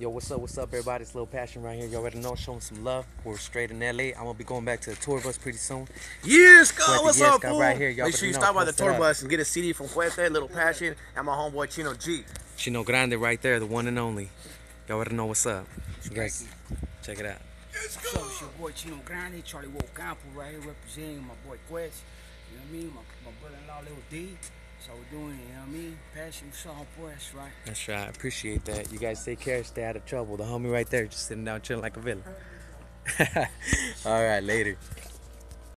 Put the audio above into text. Yo, what's up, everybody? It's Lil Passion right here. Y'all already know, showing some love. We're straight in LA. I'm gonna be going back to the tour bus pretty soon. Yes, God, what's up, fool? Right here. Make sure you stop by the tour bus and get a CD from Fuerte, Lil Passion, and my homeboy Chino G. Chino Grande right there, the one and only. Y'all already know what's up. You guys, check it out. Let's go. So it's your boy Chino Grande, Charlie Ocampo right here representing my boy Quest. You know what I mean? My brother-in-law Lil D. So we're doing it, you know what I mean? Passion, you saw for us, right? That's right. I appreciate that. You guys take care, stay out of trouble. The homie right there just sitting down chilling like a villain. All right, later.